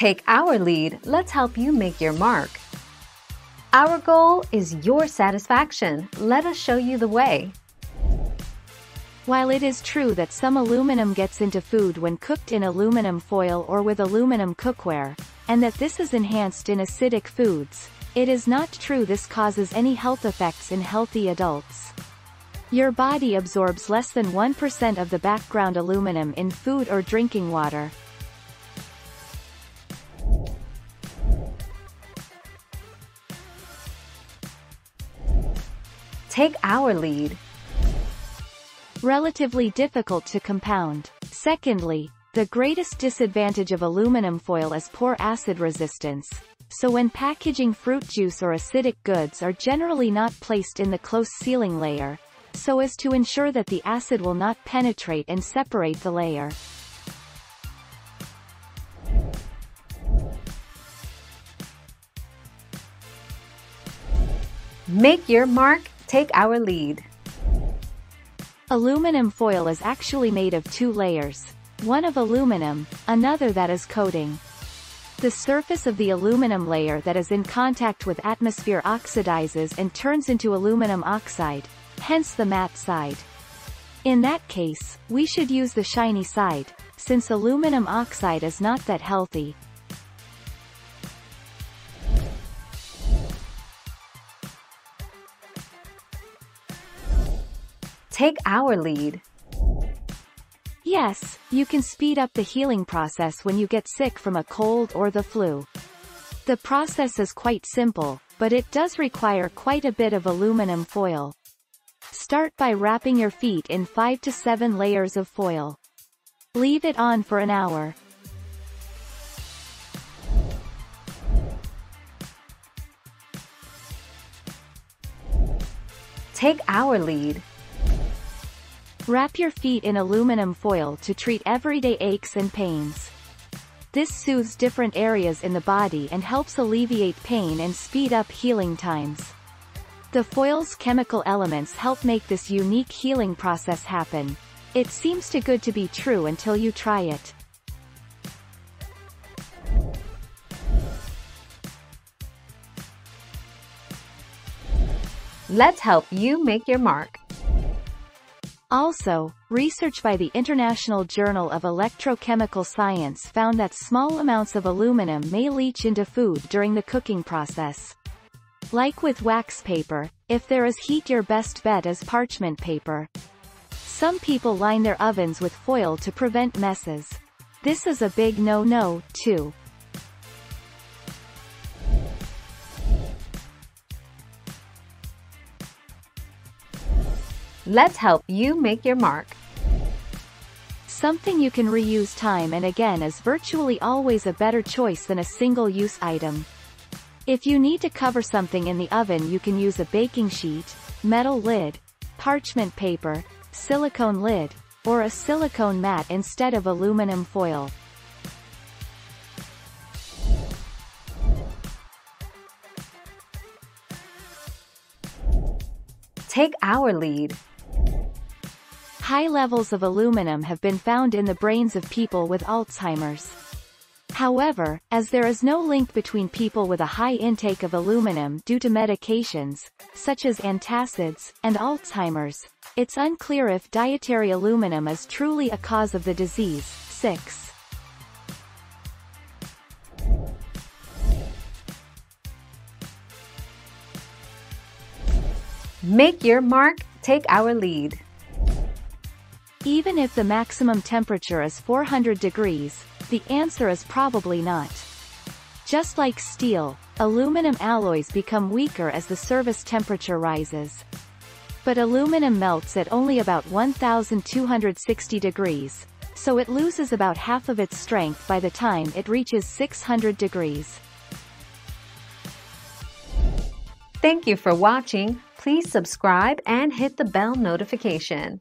Take our lead, let's help you make your mark. Our goal is your satisfaction. Let us show you the way. While it is true that some aluminum gets into food when cooked in aluminum foil or with aluminum cookware, and that this is enhanced in acidic foods, it is not true this causes any health effects in healthy adults. Your body absorbs less than 1% of the background aluminum in food or drinking water. Take our lead. Relatively difficult to compound. Secondly, the greatest disadvantage of aluminum foil is poor acid resistance. So when packaging fruit juice or acidic goods are generally not placed in the close sealing layer, so as to ensure that the acid will not penetrate and separate the layer. Make your mark, take our lead. Aluminum foil is actually made of two layers, one of aluminum, another that is coating. The surface of the aluminum layer that is in contact with atmosphere oxidizes and turns into aluminum oxide, hence the matte side. In that case, we should use the shiny side, since aluminum oxide is not that healthy. Take our lead. Yes, you can speed up the healing process when you get sick from a cold or the flu. The process is quite simple, but it does require quite a bit of aluminum foil. Start by wrapping your feet in 5 to 7 layers of foil. Leave it on for an hour. Take our lead. Wrap your feet in aluminum foil to treat everyday aches and pains. This soothes different areas in the body and helps alleviate pain and speed up healing times. The foil's chemical elements help make this unique healing process happen. It seems too good to be true until you try it. Let's help you make your mark. Also, research by the International Journal of Electrochemical Science found that small amounts of aluminum may leach into food during the cooking process. Like with wax paper, if there is heat, your best bet is parchment paper. Some people line their ovens with foil to prevent messes. This is a big no-no, too. Let's help you make your mark. Something you can reuse time and again is virtually always a better choice than a single-use item. If you need to cover something in the oven, you can use a baking sheet, metal lid, parchment paper, silicone lid, or a silicone mat instead of aluminum foil. Take our lead. High levels of aluminum have been found in the brains of people with Alzheimer's. However, as there is no link between people with a high intake of aluminum due to medications, such as antacids, and Alzheimer's, it's unclear if dietary aluminum is truly a cause of the disease. 6. Make your mark, take our lead. Even if the maximum temperature is 400 degrees, the answer is probably not. Just like steel, aluminum alloys become weaker as the surface temperature rises. But aluminum melts at only about 1,260 degrees, so it loses about half of its strength by the time it reaches 600 degrees. Thank you for watching. Please subscribe and hit the bell notification.